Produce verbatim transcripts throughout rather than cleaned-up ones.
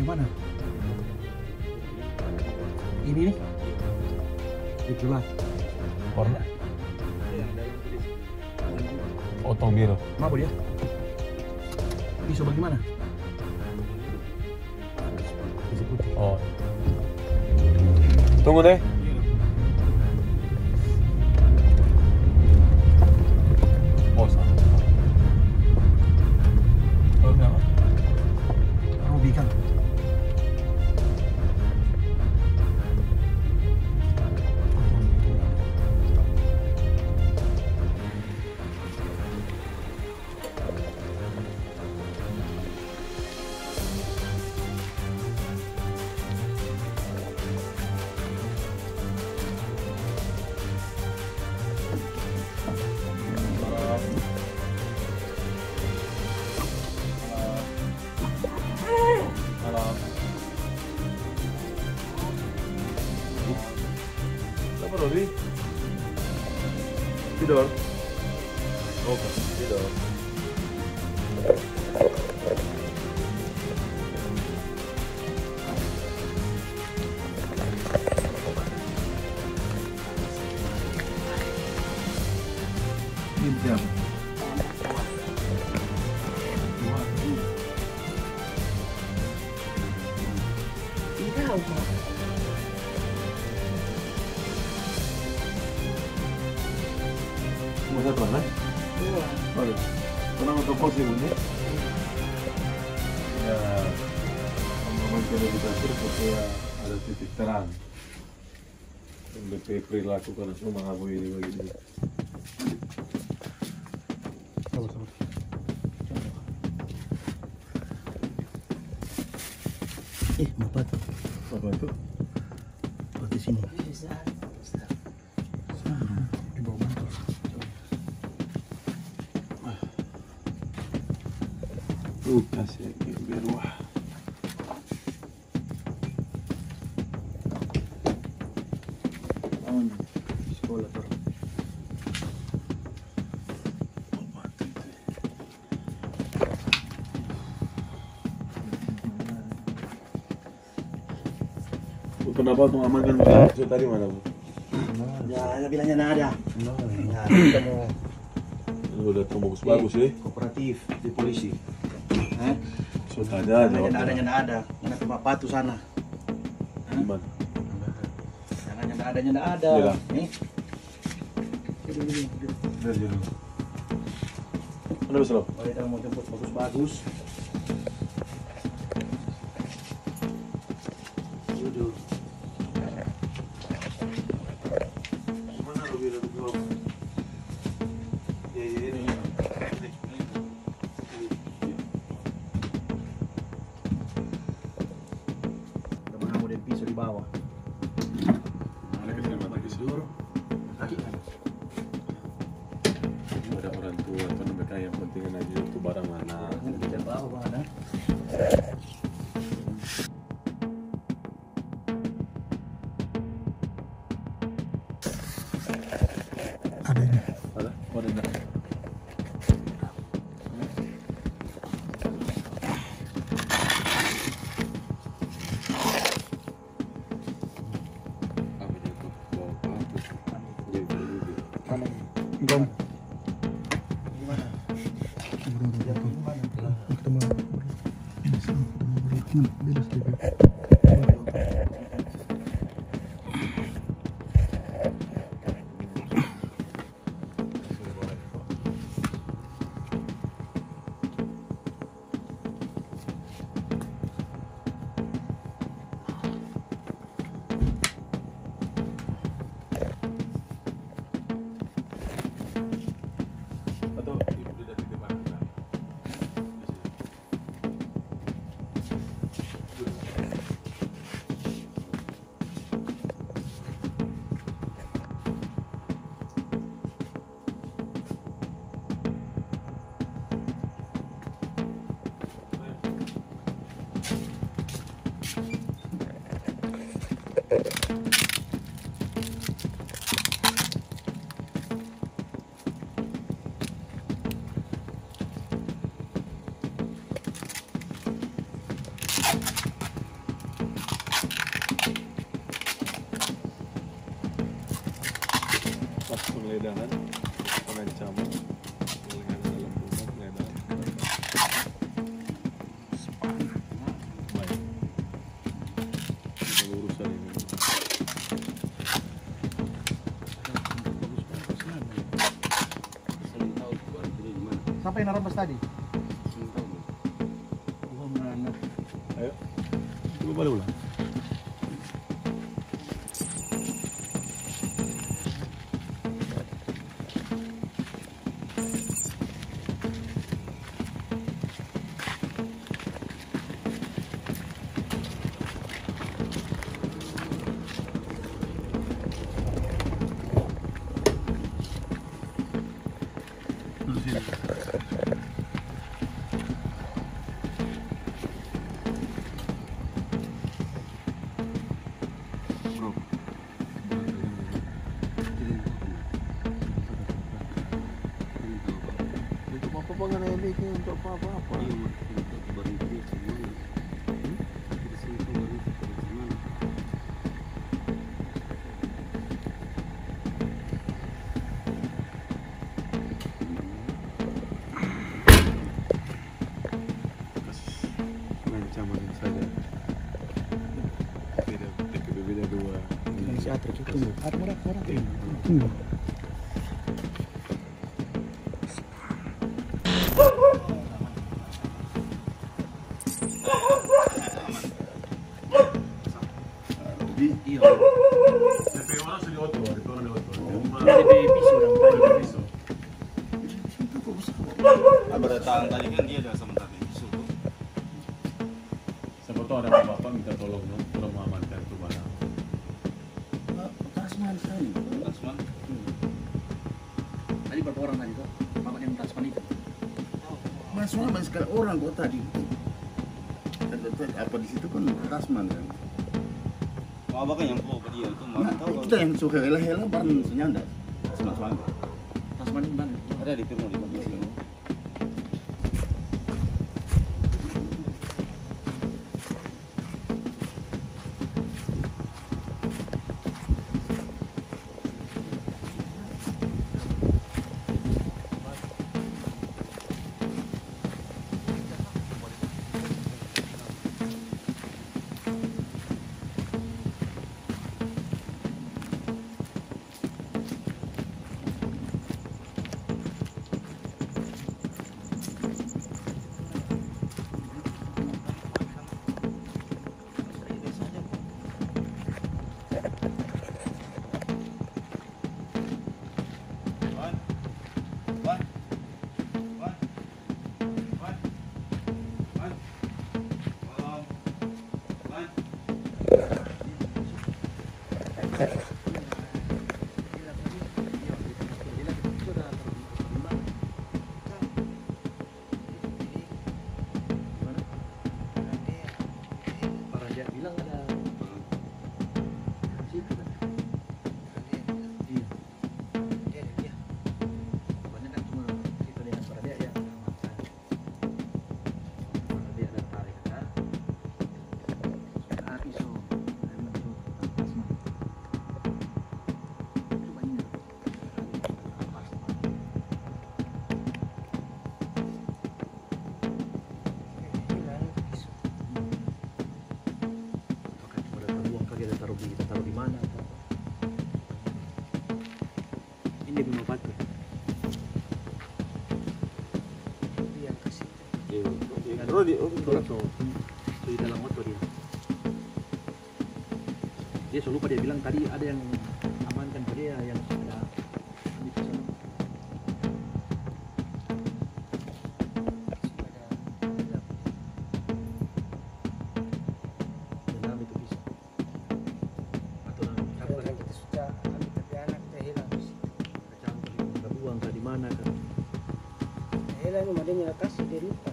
Yang mana? Ini nih. Itulah. Warna. Otomobil. Maaf ya. Ini coba gimana? Oh. Tunggu deh. Tidur. Tidur. Oke, tidur. Tidur. Tidur. Cosa torna? Vale, torniamo dopo secondi. Andiamo anche a vedere perché ad altri pitteranno. Sempre per aprire l'acqua con la sua mano, voi li voglio dire. Ciao, ciao. Eh, ma pato. Ma pato? Patissimo. Kasih biru. Tahun sekolah baru. Bu kenapa tuh amankan video tadi mana bu? Ya, bilangnya nggak ada. Nggak ada. Kamu udah temu bagus sih. Kooperatif di polisi. Eh? Sudah ada, jangan ada, jangan ada, jangan ke bapak tuh sana. Gimana? Jangan jangan ada, jangan ada. Nih, dari dulu. Ada besok. Kalau kita mau jemput bagus-bagus. Duduk. Mana lu bilang duduk? Ya, ya, ini. Bawah. Mana ke sini lagi seluruh? Lagi kan. Ada orang tua atau mereka yang pentingin aja itu barang mana? Kita bawa mana? Ada ini. Ada? Oh, ada. Gimana? Gimana? penggeledahan, pengancaman, penggeledahan dalam rumah, penggeledahan sepanah. Baik, kita urusan ini. Siapa yang nerobos tadi? Gua merana. Ayo, gua balik ulang. Untuk apa-apa tadi kan dia ada sementara ini suruh. Siapa tahu ada bapak minta tolong dong, tolong mengamankan itu barang. Tasman tadi, Tasman. Tadi berapa orang tadi tuh? Bapaknya minta Tasman itu. Masuknya banyak sekali orang kok tadi. Apa di situ kan Tasman kan? Wah bapaknya yang pro ke dia itu. Nah kita yang suka hela-hela barang senyanda. Tasman Tasman. Tasman di mana? Ada di Timur di Bogor. Di dalam motor dia. Dia selalu pada bilang tadi ada yang amankan pada dia yang ada di sana. Dalam itu bisa. Aturan campur kita sudah kami tapi anak teh hilang. Campur kita buang ke di mana kan? Hilang kemarin yang kasih dia lupa.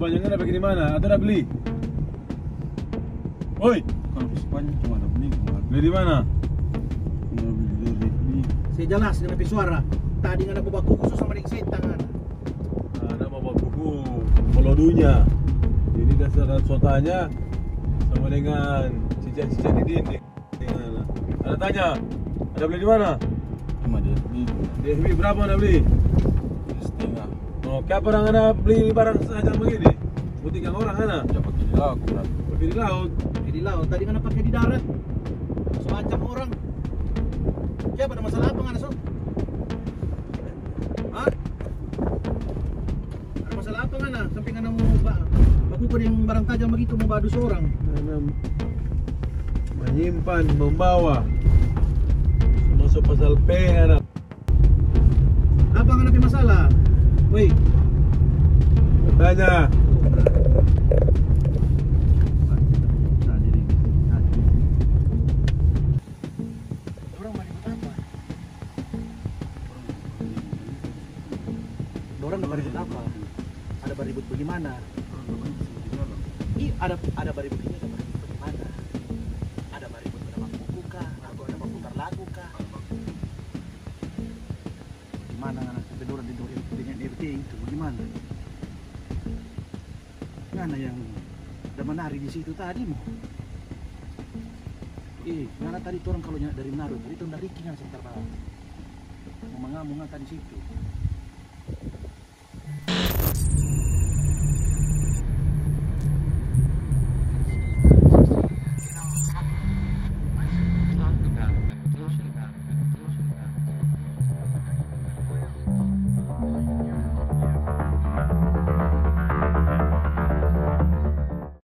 Sepanjangnya ada bagi mana? Atau ada beli? Oi, kalau sepanjang cuma ada beli. Beli di mana? Saya jelas dengan suara. Tadi ada bawa kuku khusus sama dengan setangan. Ada bawa kuku pelodunya. Jadi di dasar sotanya sama dengan cicak-cicak di dinding. Ada tanya, ada beli di mana? Cuma di F B. Di F B berapa ada beli? Setengah. Oke, apa orang ada beli barang saja begini? Butikan orang ada? Ya pakai di laut. Pakai di laut. Pakai di laut. Tadi kan pakai di darat. Semacam orang. Siapa ada masalah apa nggak? Hah? Ada masalah apa nggak? Sampai nggak mau baku yang barang tajam begitu mau badus orang. Menyimpan, membawa. Masuk pasal P Arab. Apa nggak ada masalah? Woi. Tanya. Orang ada ribut apa? Ada beribut bagaimana? Iya, ada ada beribut ini ada beribut bagaimana? Ada beribut bernama kuku kah? Atau ada berputar lagu kah? Bagaimana anak kedua di dua dengan R T itu bagaimana? Mana yang ada menari di situ tadi mu? Eh, mana tadi orang kalau dari Menado, dari itu dari Kinan sebentar malam. Mau mengamuk tadi situ.